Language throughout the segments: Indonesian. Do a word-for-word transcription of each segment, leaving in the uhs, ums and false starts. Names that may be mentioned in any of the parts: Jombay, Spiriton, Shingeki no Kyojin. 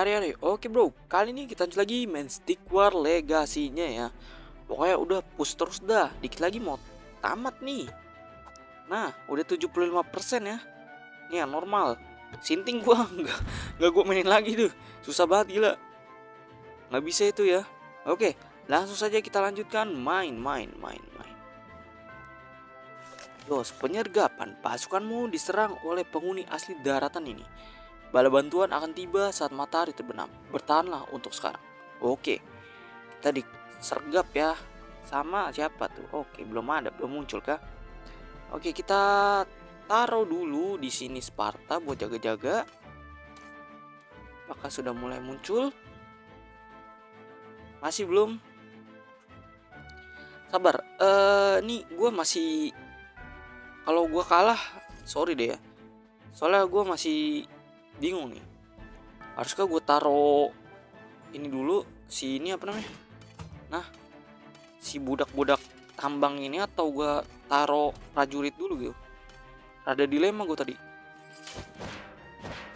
hari hari. Oke bro, kali ini kita lanjut lagi main Stick War Legacy-nya ya. Pokoknya udah push terus dah, dikit lagi mau tamat nih. Nah, udah tujuh puluh lima persen ya. Nih yang normal. Sinting gua enggak enggak gua mainin lagi tuh. Susah banget gila. Nggak bisa itu ya. Oke, langsung saja kita lanjutkan main main main main. Dos, penyergapan pasukanmu diserang oleh penghuni asli daratan ini. Bala bantuan akan tiba saat matahari terbenam. Bertahanlah untuk sekarang. Oke. Kita disergap ya. Sama siapa tuh? Oke, belum ada, belum muncul kah? Oke, kita taruh dulu di sini Sparta buat jaga-jaga. Apakah sudah mulai muncul? Masih belum. Sabar. Eh, nih gue masih, kalau gue kalah, sorry deh ya. Soalnya gue masih bingung nih, haruskah gue taruh ini dulu, si ini apa namanya, nah si budak-budak tambang ini, atau gue taruh prajurit dulu gitu. Ada dilema gue tadi.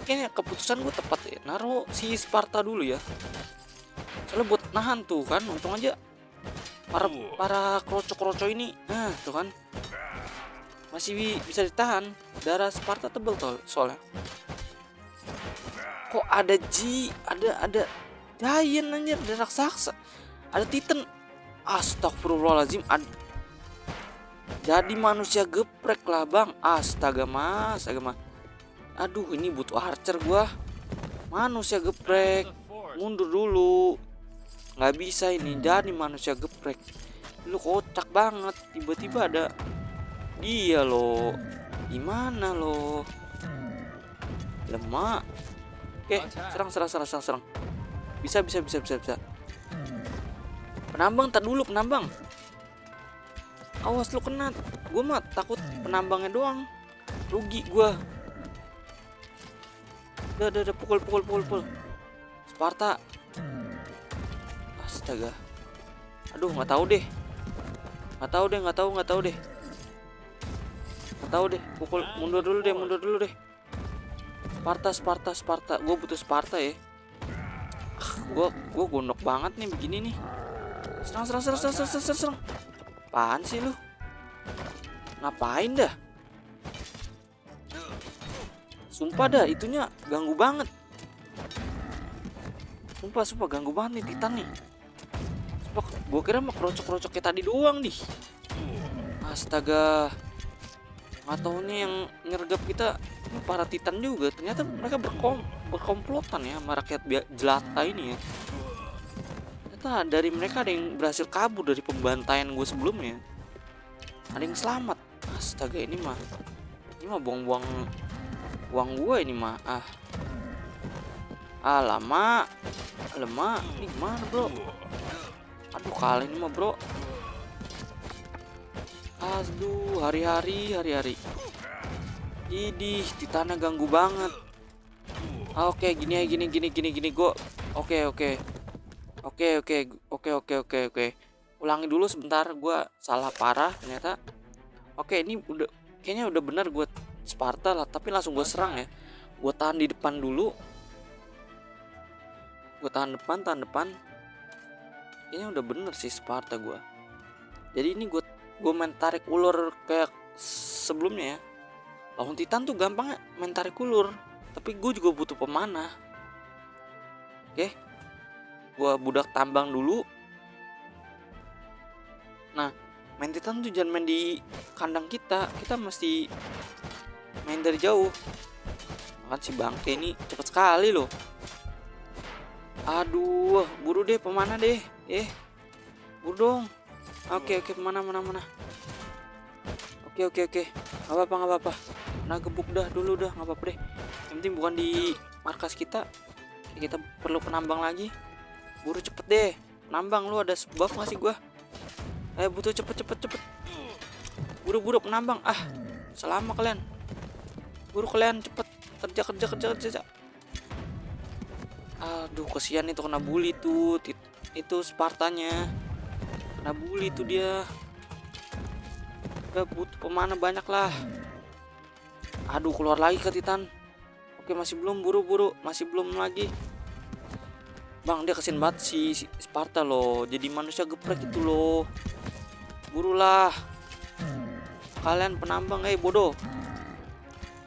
Kayaknya keputusan gue tepat ya, naruh si Sparta dulu ya, soalnya buat nahan tuh kan. Untung aja para para kroco-kroco ini, nah tuh kan masih bisa ditahan. Darah Sparta tebel tuh soalnya. Kok ada G, ada ada Dayan anjir, ada raksasa, ada Titan. Astagfirullahaladzim, ad... jadi manusia geprek lah bang. Astaga mas, astaga mas. Aduh, ini butuh archer gua. Manusia geprek, mundur dulu. Nggak bisa ini, jadi manusia geprek. Lu kocak banget, tiba-tiba ada dia lo. Gimana lo? Lemak. Oke, serang, serang, serang, serang, serang. Bisa, bisa, bisa, bisa, bisa. Penambang, tak dulu penambang. Awas lu kena. Gue mah takut penambangnya doang. Rugi gue. Udah, udah, udah, pukul, pukul, pukul, pukul. Sparta. Astaga. Aduh, nggak tahu deh. Nggak tahu deh, nggak tahu, nggak tahu deh. Nggak tahu deh. Pukul, mundur dulu deh, mundur dulu deh. Sparta, Sparta, Sparta. Gue butuh Sparta ya. Gue gue gondok banget nih begini nih. Serang, serang, serang, serang, serang, serang, serang. Apaan sih lu? Ngapain dah? Sumpah dah, itunya ganggu banget. Sumpah, sumpah ganggu banget nih Titan nih. Sumpah, gue kira mah kerocok-kerocok kayak tadi doang nih. Astaga. Nggak taunya yang nyergap kita para Titan juga, ternyata mereka berkom berkomplotan ya sama rakyat jelata ini ya. Ternyata dari mereka ada yang berhasil kabur dari pembantaian gue sebelumnya, ada yang selamat. Astaga, ini mah ini mah buang-buang uang gue ini mah. Ah, ah lama lama ini gimana bro? Aduh, kali ini mah bro. Aduh, hari-hari hari-hari. Idih, Titannya ganggu banget. Ah, oke, okay, gini ya, gini gini gini gini gue. Oke, okay, oke. Okay. Oke, okay, oke, okay, oke, okay, oke, okay, oke, okay. oke. Ulangi dulu sebentar, gue salah parah ternyata. Oke, okay, ini udah kayaknya udah benar gue Sparta lah, tapi langsung gue serang ya. Gue tahan di depan dulu. Gue tahan depan, tahan depan. Kayaknya udah bener sih Sparta gue. Jadi ini gue gue main tarik ulur kayak sebelumnya ya. Lawan Titan tuh gampang main tarik ulur, tapi gue juga butuh pemanah. Oke, gue budak tambang dulu. Nah, main Titan tuh jangan main di kandang kita, kita mesti main dari jauh. Makan si bangke ini cepet sekali loh. Aduh, buru deh pemanah deh, eh, buru dong. Oke, oke, pemanah, mana, mana. Oke, oke, oke, nggak apa-apa, nggak apa-apa. Nah, gebuk dah dulu dah, nggak apa-apa deh. Yang penting bukan di markas kita. Oke, kita perlu penambang lagi. Buru cepet deh, penambang lu ada buff nggak sih gua? Eh, butuh cepet, cepet, cepet. Buru-buru penambang, ah, selama kalian. Buru kalian cepet, kerja, kerja, kerja, kerja. Aduh, kesian itu kena bully tuh, itu Spartanya. Kena bully tuh dia. Butuh pemanah banyak lah. Aduh, keluar lagi ke Titan. Oke, masih belum, buru-buru, masih belum lagi. Bang, dia kasihan banget si, si Sparta loh. Jadi manusia geprek itu loh. Burulah. Kalian penambang, eh bodoh.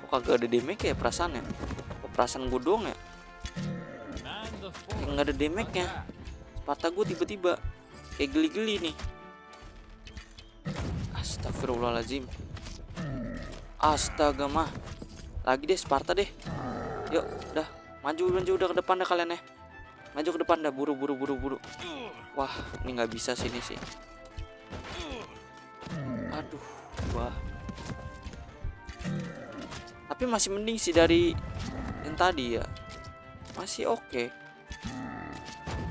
Kok kagak ada damage ya perasaannya? Kok perasaan gue doang ya? Yang gak ada damage-nya. Sparta gue tiba-tiba kayak geli-geli nih. Astagfirullahaladzim. Astaga mah. Lagi deh Sparta deh. Yuk, dah. Maju, maju udah ke depan dah kalian ya. Maju ke depan dah, buru buru buru buru. Wah, ini nggak bisa sini sih. Aduh, wah. Tapi masih mending sih dari yang tadi ya. Masih oke. Okay.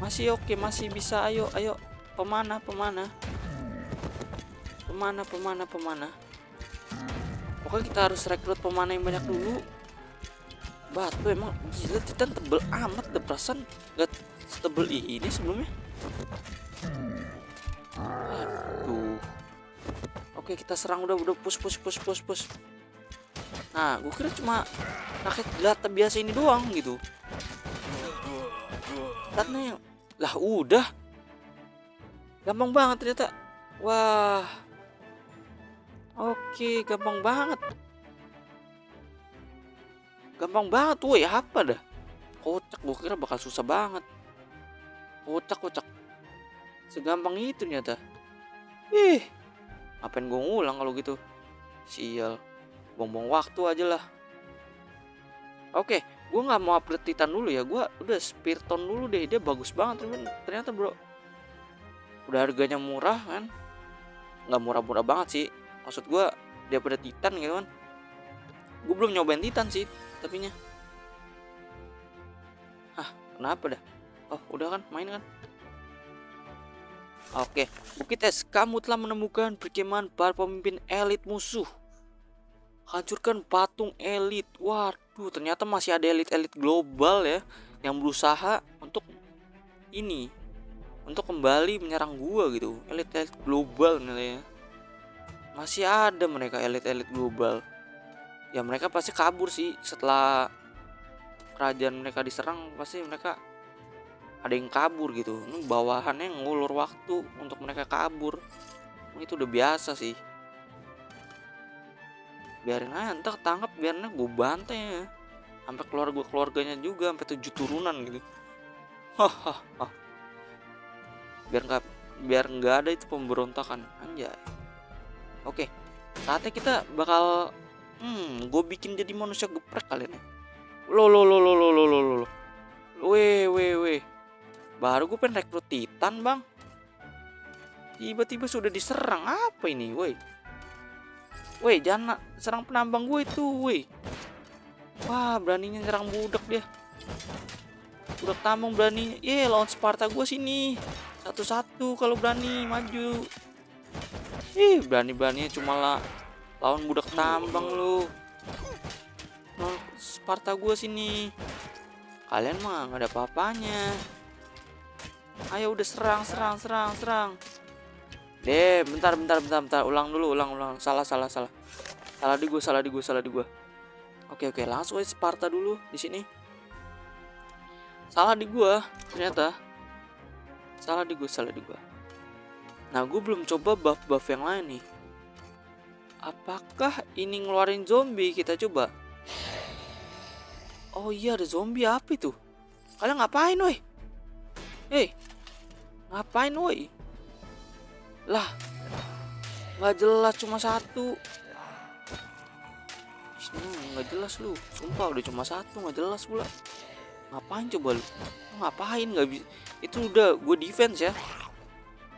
Masih oke, okay, masih bisa. Ayo, ayo. Pemanah, pemanah. Pemanah, pemanah, pemanah. Pokoknya kita harus rekrut pemanah yang banyak dulu. Batu emang gila, Titan tebel amat deh, perasaan gak setebel ini sebelumnya. Aduh. Oke, kita serang udah udah push push push push push. Nah, gue kira cuma rakyat jelata biasa ini doang gitu. Karena yang lah udah gampang banget ternyata. Wah. Oke, gampang banget. Gampang banget, woi apa dah? Kocak, gue kira bakal susah banget. Kocak, kocak. Segampang itu ternyata. Ih, ngapain gue ngulang kalau gitu? Sial, buang-buang waktu aja lah. Oke, gue nggak mau upgrade Titan dulu ya. Gue udah Spiriton dulu deh, dia bagus banget ternyata bro. Udah harganya murah kan? Nggak murah-murah banget sih. Maksud gue daripada Titan gitu kan? Gue belum nyobain Titan sih. Tapinya hah, kenapa dah? Oh, udah kan, main kan? Oke, Bukit Es, kamu telah menemukan perkemahan para pemimpin elit musuh. Hancurkan patung elit. Waduh, ternyata masih ada elit-elit global ya yang berusaha untuk ini, untuk kembali menyerang gua gitu. Elit-elit global nih ya. Masih ada mereka elit-elit global. Ya mereka pasti kabur sih setelah kerajaan mereka diserang, pasti mereka ada yang kabur gitu. Ini bawahannya ngulur waktu untuk mereka kabur. Itu udah biasa sih. Biarin aja ntar tangkap, biarin gue bantai ya. Sampai keluarga keluarganya juga, sampai tujuh turunan gitu. Hahaha. Biar nggak biar nggak ada itu pemberontakan, anjay. Oke, saatnya kita bakal Hmm, gue bikin jadi manusia geprek kalian ya. Lo lo lo lo lo lo lo lo. Weh weh weh. Baru gue pengen rekrut Titan, Bang. Tiba-tiba sudah diserang. Apa ini, woi? Woi, jangan serang penambang gue itu, woi. Wah, beraninya nyerang budak dia. Budak tambang beraninya. Ye, lawan Sparta gue sini. Satu-satu kalau berani maju. Ih, berani-beraninya cuma lah lawan budak tambang lu. Nah, Sparta gue sini. Kalian mah gak ada apa-apanya. Ayo udah serang, serang, serang, serang. Deh, bentar, bentar, bentar, bentar. Ulang dulu, ulang, ulang. Salah, salah, salah. Salah di gue, salah di gue, salah di gue. Oke, oke, langsung aja Sparta dulu di sini. Salah di gue, ternyata. Salah di gue, salah di gue. Nah, gue belum coba buff-buff yang lain nih. Apakah ini ngeluarin zombie? Kita coba. Oh iya, ada zombie. Apa itu? Kalian ngapain woi? Hei, ngapain woi? Lah, gak jelas cuma satu. Hmm, gak jelas lu. Sumpah udah cuma satu, gak jelas pula. Ngapain coba lu? Ngapain gak bisa? Itu udah gue defense ya.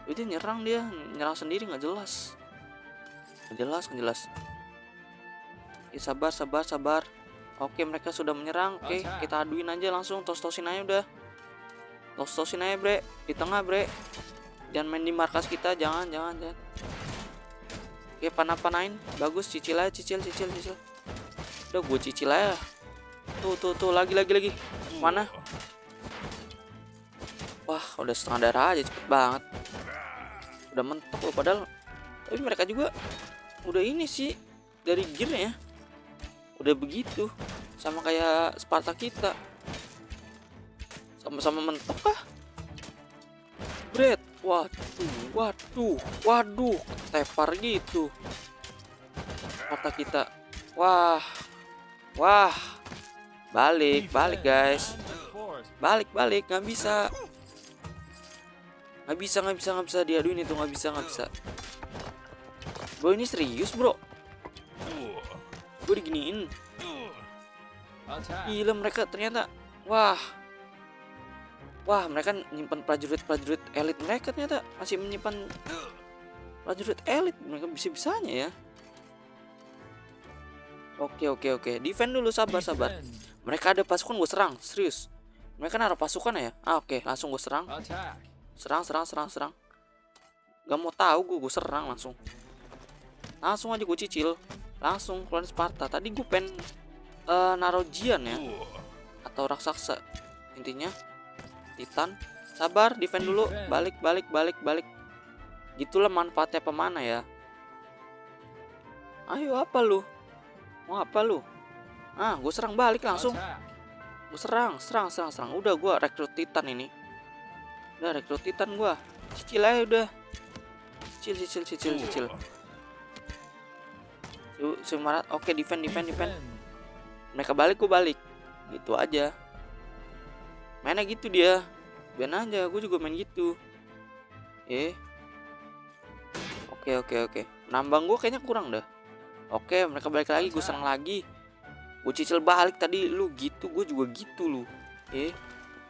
Itu nyerang dia, nyerang sendiri gak jelas. Jelas, jelas. Ya, sabar, sabar, sabar. Oke, mereka sudah menyerang. Oke, kita aduin aja langsung. Tos-tosin aja udah. Tos-tosin aja, bre. Di tengah, bre. Jangan main di markas kita. Jangan, jangan, jangan. Oke, panah-panahin. Bagus, cicil aja. Cicil, cicil, cicil. Udah, gue cicil aja. Tuh, tuh, tuh. Lagi, lagi, lagi. Mana? Wah, udah setengah darah aja. Cepet banget. Udah mentok loh, padahal. Tapi mereka juga udah ini sih dari gearnya udah begitu, sama kayak Sparta kita, sama-sama mentok kah? Waduh, waduh, waduh, tepar gitu mata kita. Wah, wah, balik, balik guys, balik, balik, nggak bisa, nggak bisa, nggak bisa, nggak bisa diaduin itu, nggak bisa, nggak bisa. Bro ini serius bro, gue diginiin. Gila mereka ternyata, wah. Wah, mereka menyimpan prajurit-prajurit elit mereka ternyata. Masih menyimpan prajurit elit. Mereka bisa-bisanya ya. Oke, oke, oke. Defend dulu, sabar, sabar. Mereka ada pasukan, gue serang. Serius. Mereka naruh pasukan ya? Ah, oke. Langsung gue serang. Serang, serang, serang, serang. Gak mau tahu gue, gue serang langsung. Langsung aja gue cicil. Langsung keluar Sparta. Tadi gue pengen uh, naruh Jian ya. Atau raksasa. Intinya. Titan, sabar, defend dulu, balik, balik, balik, balik. Gitulah manfaatnya pemana ya. Ayo apa lu? Mau apa lu? Ah, gue serang balik langsung. Gue serang, serang, serang, serang. Udah gue rekrut Titan ini. Udah rekrut Titan gue. Cicil aja udah. Cicil, cicil, cicil, cicil. Semarat, oke defend, defend, defend. Mereka balik, gue balik. Gitu aja. Mainnya gitu dia. Ben aja, gue juga main gitu. Eh. Oke, oke, oke. Nambang gue kayaknya kurang dah. Oke, mereka balik lagi, gue serang lagi. Gue cicil balik tadi lu gitu, gue juga gitu lu. Eh.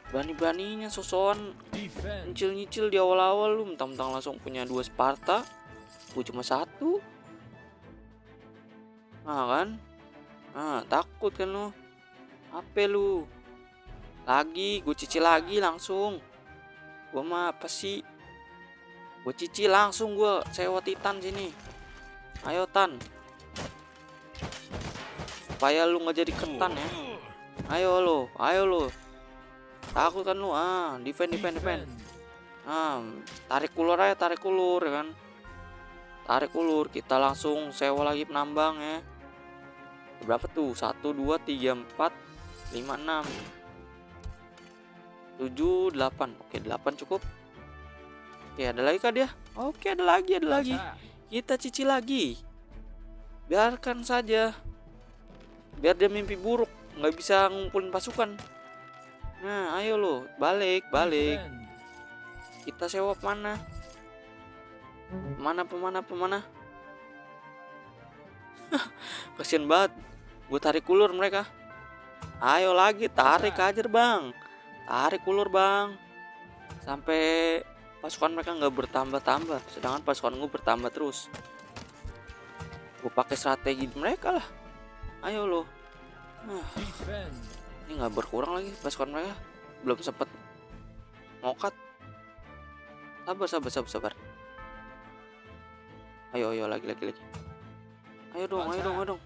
Berani-beraninya sosokan nyicil-nyicil di awal-awal lu, mentang-mentang langsung punya dua Sparta. Gue cuma satu. Nah, kan? Nah, takut kan lu. Apa lu? Lagi, gue cicil lagi langsung. Gue mah apa sih? Gue cicil langsung, gue sewa Titan sini. Ayo Tan. Supaya lu nggak jadi ketan ya. Ayo lo, ayo lo. Takut kan lu? Ah, defend, defend, defend. Ah, tarik ulur aja, tarik ulur ya kan. Tarik ulur, kita langsung sewa lagi penambang ya. Berapa tuh? Satu, dua, tiga, empat, lima, enam. tujuh, delapan. Oke, delapan cukup. Ya, ada lagi kah dia? Oke, ada lagi, ada lagi. Kita cicil lagi. Biarkan saja. Biar dia mimpi buruk, nggak bisa ngumpulin pasukan. Nah, ayo lo, balik, balik. Kita sewa mana? Mana pemana pemana? Kasian banget. Gue tarik ulur mereka. Ayo lagi, tarik aja, Bang. Tarik ulur bang, sampai pasukan mereka nggak bertambah-tambah, sedangkan pasukan gue bertambah terus. Gue pakai strategi mereka lah. Ayo lo, nah, ini nggak berkurang lagi pasukan mereka, belum sempet ngokat. Sabar, sabar, sabar, sabar. Ayo, ayo lagi, lagi, lagi. Ayo dong, ayo dong, ayo dong.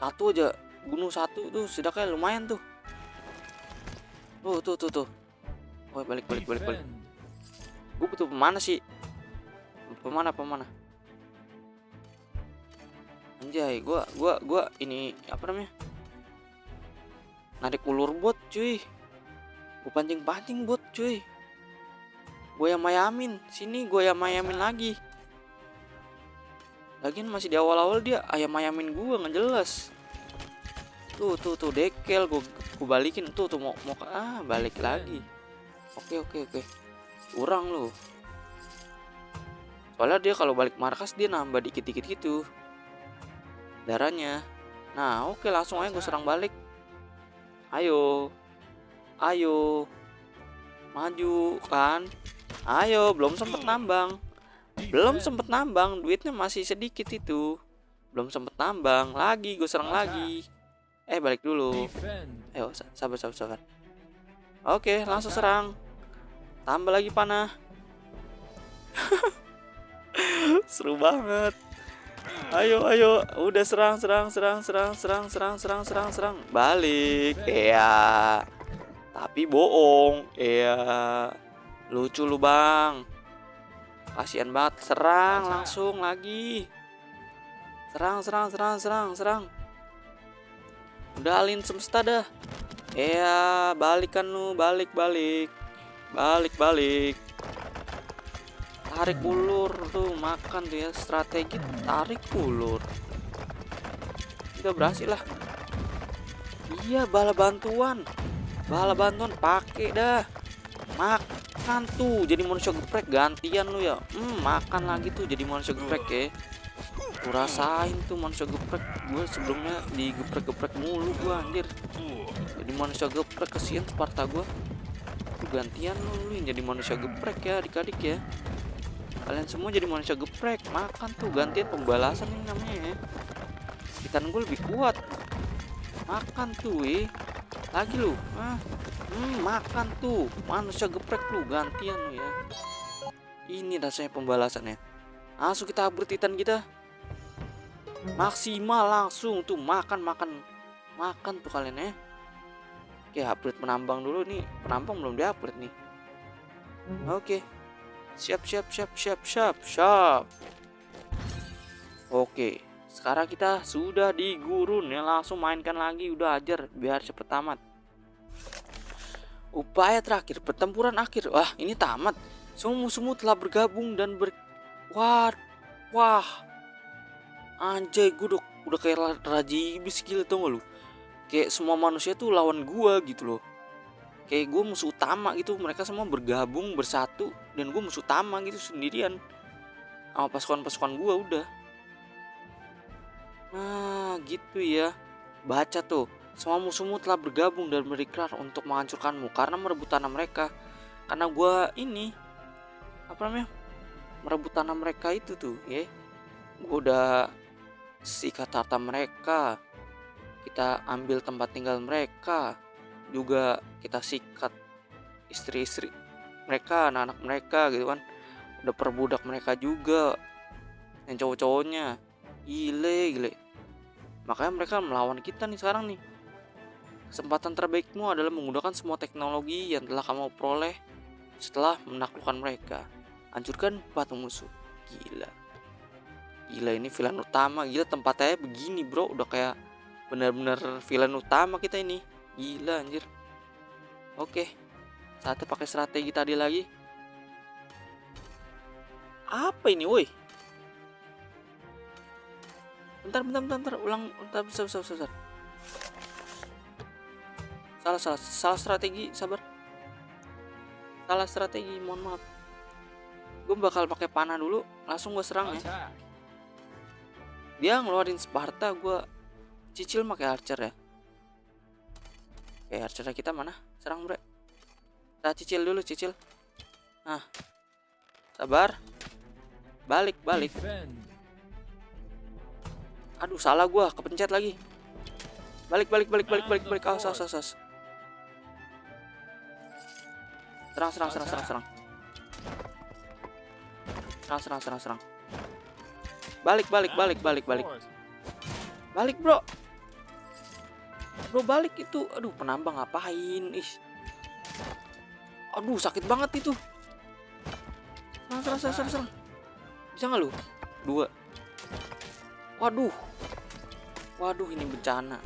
Satu aja, bunuh satu tuh, sudah kayak lumayan tuh. Oh, tuh, tuh, tuh. Oh, balik, balik, balik, balik. Gue butuh pemana sih? Pemana, pemana? Anjay, gue, gue, gue ini apa namanya? Narik ulur bot, cuy. Gue pancing-pancing bot, cuy. Gue yang mayamin, sini gue yang mayamin lagi. Lagian masih di awal-awal dia ayam mayamin gue nggak jelas. Tuh, tuh, tuh dekel gue. Gue balikin tuh tuh mau mau ah balik lagi. Oke oke oke. Kurang loh. Soalnya dia kalau balik markas dia nambah dikit-dikit gitu darahnya. Nah, oke langsung aja gue serang balik. Ayo. Ayo. Maju kan. Ayo, belum sempet nambang. Belum sempet nambang, duitnya masih sedikit itu. Belum sempet nambang, lagi gue serang lagi. Eh balik dulu. Ayo sabar sabar sabar. Oke langsung serang. Tambah lagi panah. Seru banget. Ayo ayo. Udah serang serang serang serang serang serang serang serang serang. Balik. Iya. Tapi bohong. Iya. Lucu lu bang. Kasian banget. Serang langsung lagi. Serang serang serang serang serang. Udah alin semesta dah. Ya balikan lu, balik balik, balik balik. tarik ulur tuh, makan tuh ya, strategi tarik ulur. Udah berhasil lah. Iya, bala bantuan, bala bantuan pakai dah, makan tuh jadi manusia geprek gantian lu ya. Hmm, makan lagi tuh jadi manusia geprek ya. Kurasain tuh manusia geprek, gue sebelumnya digeprek-geprek mulu gue anjir. Jadi manusia geprek, kesian Sparta gue. Gantian lu, lu yang jadi manusia geprek ya adik-adik ya. Kalian semua jadi manusia geprek, makan tuh gantian, pembalasan ini namanya ya. Titan gue lebih kuat, makan tuh eh. Lagi lu ah. hmm, makan tuh manusia geprek lu, gantian lu ya. Ini rasanya pembalasannya. Langsung kita abur titan kita maksimal, langsung tuh makan makan makan tuh kalian ya. Oke, upgrade penambang dulu nih. Penambang belum di-upgrade nih. Oke. Siap, siap, siap, siap, siap, siap. Oke. Sekarang kita sudah di gurun ya. Langsung mainkan lagi. Udah ajar. Biar cepet tamat. Upaya terakhir. Pertempuran akhir. Wah, ini tamat. Semua musuhmu telah bergabung dan ber... Wah. Wah. Anjay, gue udah, udah kayak rajibis gila tau gak lu. Kayak semua manusia tuh lawan gua gitu loh. Kayak gua musuh utama gitu. Mereka semua bergabung, bersatu. Dan gua musuh utama gitu sendirian. Sama pasukan-pasukan gua udah. Nah gitu ya. Baca tuh. Semua musuhmu telah bergabung dan berikrar untuk menghancurkanmu. Karena merebut tanah mereka. Karena gua ini. Apa namanya? Merebut tanah mereka itu tuh. Ya. Gua udah sikat harta mereka. Kita ambil tempat tinggal mereka, juga kita sikat istri-istri mereka, anak-anak mereka gitu kan. Udah perbudak mereka juga, yang cowok-cowoknya. Gile, gile. Makanya mereka melawan kita nih sekarang nih. Kesempatan terbaikmu adalah menggunakan semua teknologi yang telah kamu peroleh setelah menaklukkan mereka. Hancurkan patung musuh. Gila. Gila, ini villain utama. Gila, tempatnya begini bro. Udah kayak benar-benar villain utama kita ini. Gila anjir. Oke. Satu pakai strategi tadi lagi. Apa ini woi? Bentar bentar bentar, bentar. Ulang bentar, bentar, bentar, bentar. Salah salah salah strategi, sabar. Salah strategi, mohon maaf. Gue bakal pakai panah dulu, langsung gue serang ya. Dia ngeluarin Sparta, gue cicil pakai archer ya. Oke, archer kita mana? Serang bre. Kita cicil dulu, cicil. Nah. Sabar. Balik, balik. Aduh, salah gua, kepencet lagi. Balik, balik, balik, balik, balik, balik. Awas, awas, awas. Serang, serang, serang, serang, serang. Serang, serang, serang, serang. Balik, balik, balik, balik, balik. Balik, bro. Bro balik itu. Aduh, penambang ngapain? Ih. Aduh, sakit banget itu. Serang, serang, serang, serang, serang. Bisa nggak lu? Dua. Waduh. Waduh, ini bencana.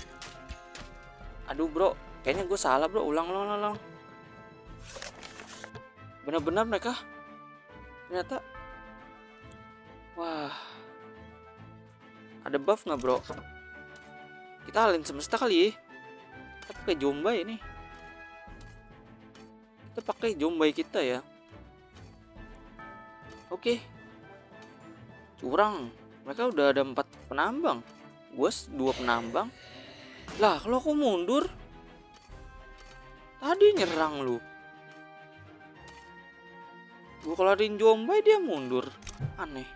Aduh, bro. Kayaknya gue salah, bro. Ulang, ulang, ulang. Benar-benar mereka. Ternyata. Wah. Ada buff nggak, bro? Kita alin semesta kali ya. Kita pakai Jombay ini. Kita pakai Jombay kita ya. Oke. Curang. Mereka udah ada empat penambang. Gue dua penambang. Lah kalau aku mundur. Tadi nyerang lu. Gue kelarin Jombay dia mundur. Aneh.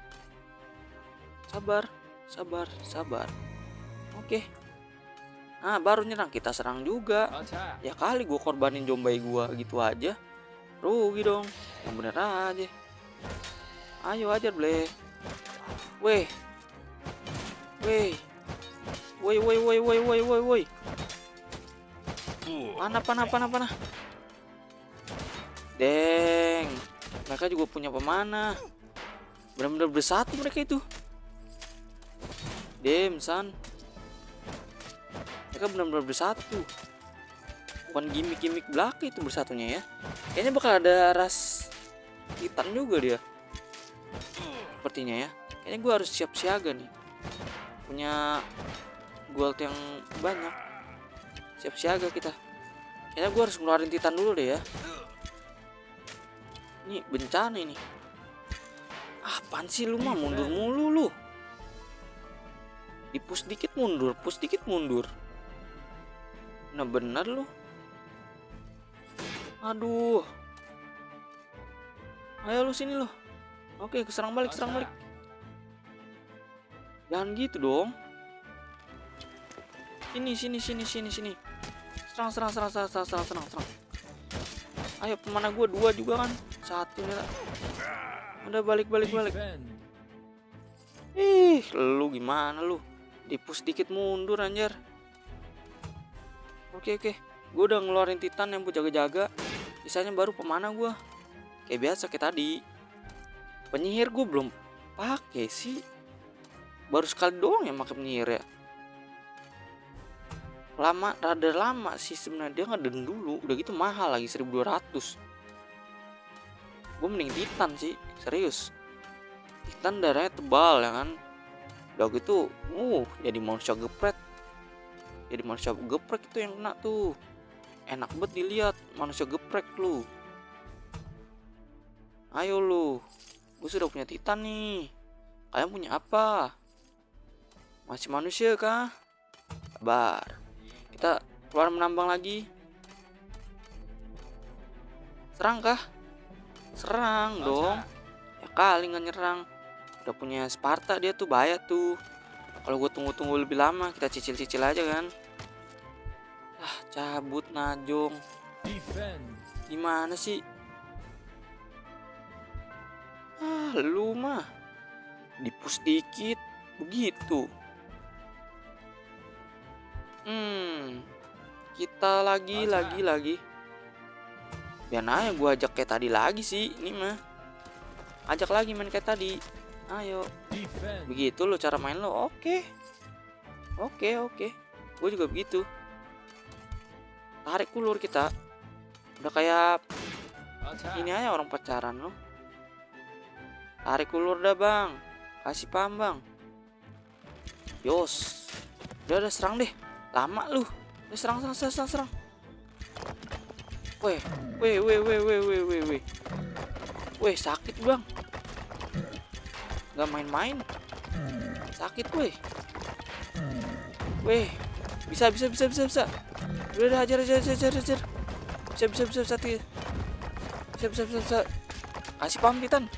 Sabar. Sabar. Sabar. Oke. Nah baru nyerang, kita serang juga. Ya kali gue korbanin Jombay gue gitu aja. Rugi dong. Yang bener aja. Ayo aja bleh. Weh. Weh. Woi woi woi woi woi woi woi. Panah panah panah panah. Deng. Mereka juga punya pemanah. Bener-bener bersatu mereka itu. Dem san. Mereka benar-benar bersatu. Bukan gimmick-gimmick belaka itu bersatunya ya. Kayaknya bakal ada ras Titan juga dia. sepertinya ya. Kayaknya gue harus siap siaga nih, punya gold yang banyak. Siap siaga kita. Kayaknya gue harus ngeluarin titan dulu deh ya. Ini bencana ini. Apaan sih lu mah, mundur mulu lu. Dipus dikit mundur, push dikit mundur. Nah bener lu. Aduh. Ayo lu sini lu. Oke, serang balik, serang balik. Jangan gitu dong. Sini, sini, sini, sini, sini. Serang, serang, serang, serang, serang, serang, serang, serang. Ayo, pemanah gue dua juga kan? Satu nih lah. Udah balik, balik, balik. Ih, lu gimana lu? Dipus dikit mundur anjir. Oke, oke. Gue udah ngeluarin titan yang buat jaga-jaga. Sisanya baru pemanah gue. Kayak biasa kayak tadi. Penyihir gue belum pakai sih, baru sekali doang yang pakai penyihir ya. Lama, rada lama sih sebenarnya, dia ngeden dulu, udah gitu mahal lagi seribu dua ratus. Gue mending titan sih, serius. Titan darahnya tebal ya kan. Udah gitu, uh jadi manusia geprek. Jadi manusia geprek itu yang kena tuh. Enak banget dilihat manusia geprek lu. Ayo lu. Gue sudah punya titan nih. Kalian punya apa? Masih manusia kah? Sabar. Kita keluar menambang lagi. Serang kah? Serang dong. Ya kali nggak nyerang. Udah punya Sparta dia tuh, bahaya tuh. Kalau gue tunggu-tunggu lebih lama, kita cicil-cicil aja kan. Ah, cabut najong. Gimana sih? Ah, lu mah dipus dikit begitu. Hmm, kita lagi Masa. lagi lagi. Biar aja gue ajak kayak tadi lagi sih, ini mah. Ajak lagi main kayak tadi. Ayo. Begitu lo cara main lo, oke. Oke oke. Gue juga begitu. Tarik ulur kita. Udah kayak Masa. ini aja orang pacaran lo. Tarik ulur dah bang, kasih paham bang. Yos, udah udah serang deh, lama lu. Udah serang serang serang serang. Weh, weh, weh, weh, weh, weh, weh, weh. Weh sakit bang, nggak main-main. Sakit weh. Weh, bisa bisa bisa bisa bisa. Udah udah hajar hajar hajar hajar. Bisa bisa bisa bisa bisa. Bisa bisa bisa bisa. Kasih paham titan.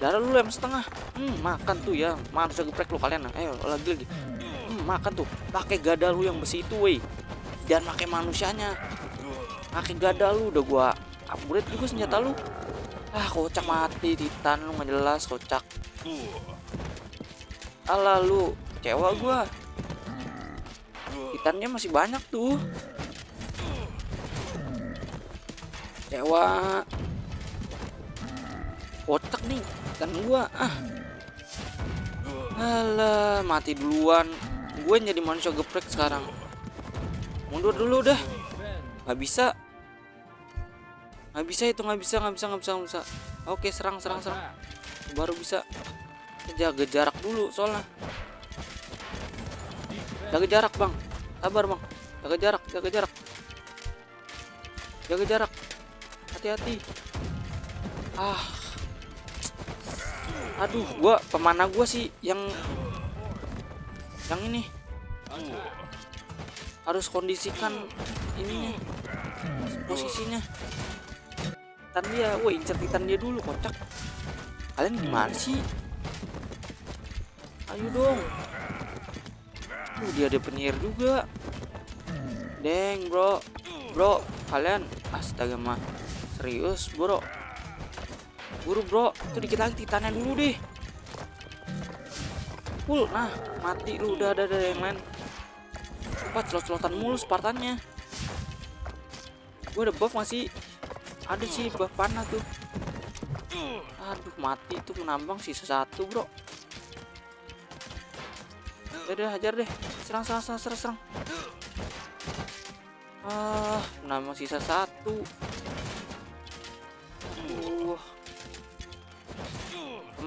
Darah lu yang setengah, hmm, makan tuh ya, manusia geprek lu kalian, ayo lagi-lagi, hmm, makan tuh, pakai gada lu yang besi itu, wey, jangan pakai manusianya, pakai gada lu, udah gua upgrade juga senjata lu, ah kocak mati titan lu nggak jelas kocak, ala lu, kecewa gua, titannya masih banyak tuh, kecewa, kocak nih. Kan gua ah alah mati duluan, gue jadi manusia geprek sekarang. Mundur dulu dah, nggak bisa nggak bisa itu nggak bisa nggak bisa nggak bisa nggak bisa. Oke serang serang serang baru bisa. Jaga jarak dulu soalnya, jaga jarak bang, sabar bang, jaga jarak jaga jarak jaga jarak hati-hati. ah Aduh, gua pemanah gua sih yang yang ini harus kondisikan ininya, posisinya. Titan dia, wah incer titan dia dulu kocak. Kalian gimana sih? Ayo dong. Tuh dia ada penyihir juga. Deng bro, bro kalian astaga mah serius bro. Buru bro, itu dikit lagi titannya dulu deh. Full, nah mati lu, udah ada ada yang lain. Cepat celot-celotan mulu Spartannya. Gue ada buff masih, ada sih buff panah tuh. Aduh mati itu menambang sisa satu bro. Udah hajar deh, serang serang serang serang. serang. Ah, menambang sisa satu.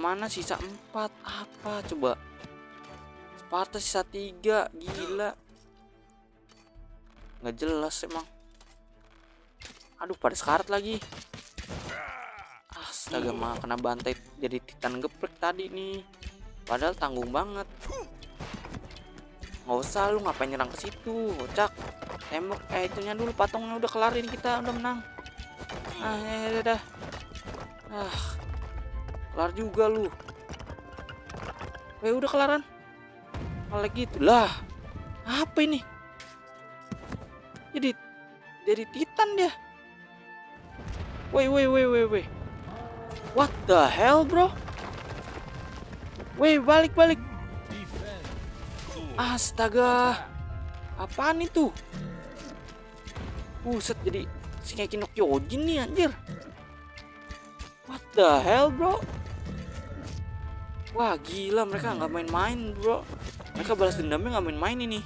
mana sisa empat apa coba? Sparta sisa tiga, gila. Nggak jelas emang. Aduh, pada sekarat lagi. Astaga, mah kena bantai jadi titan geprek tadi nih. Padahal tanggung banget. Nggak usah lu ngapain nyerang ke situ, kocak. Tembok eh itunya dulu, patungnya udah kelarin, kita udah menang. Ah, ya, ya, dah. Ah, kelar juga lu. Eh, udah kelaran. Malah gitu lah. Apa ini? Jadi jadi titan dia. Woi, woi, woi, woi, woi. What the hell, bro? Woi, balik, balik. Astaga. Apaan itu? Buset, jadi Shingeki no Kyojin nih anjir. What the hell, bro? Wah, gila, mereka nggak main-main, bro. Mereka balas dendamnya nggak main-main ini.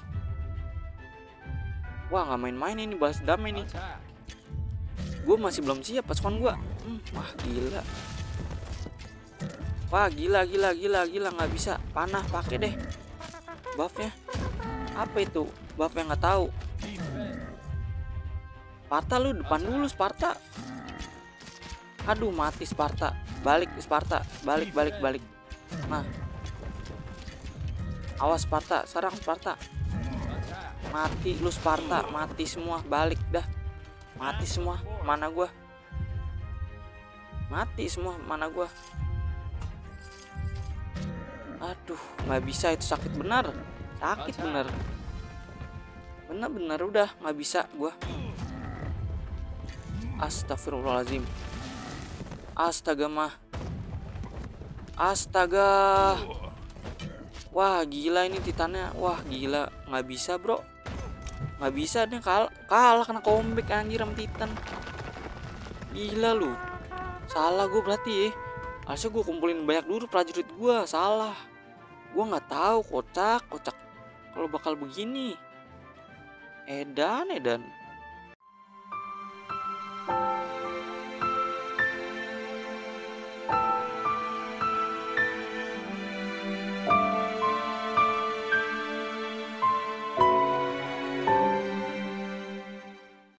Wah, nggak main-main ini balas dendam ini. Gue masih belum siap pasukan gue. Hmm, wah, gila. Wah, gila, gila, gila, gila, nggak bisa. Panah pakai deh. Buffnya apa itu? Buffnya nggak tahu. Sparta, lu depan dulu Sparta. Aduh, mati Sparta. Balik Sparta, balik balik balik. Nah, awas Sparta, serang Sparta. Mati lu Sparta, mati semua, balik dah. Mati semua, mana gua? Mati semua, mana gua? Aduh, nggak bisa, itu sakit benar, sakit benar, benar-benar udah nggak bisa gua. Astagfirullahaladzim. Astaga mah. Astaga. Wah, gila ini titannya. Wah, gila, nggak bisa bro. Nggak bisa nih, kalah, kalah kena comeback anjir sama titan. Gila lu. Salah gue berarti ya. Harusnya gue kumpulin banyak dulu prajurit gue. Salah. Gue nggak tahu, kocak. Kocak kalau bakal begini. Edan, edan.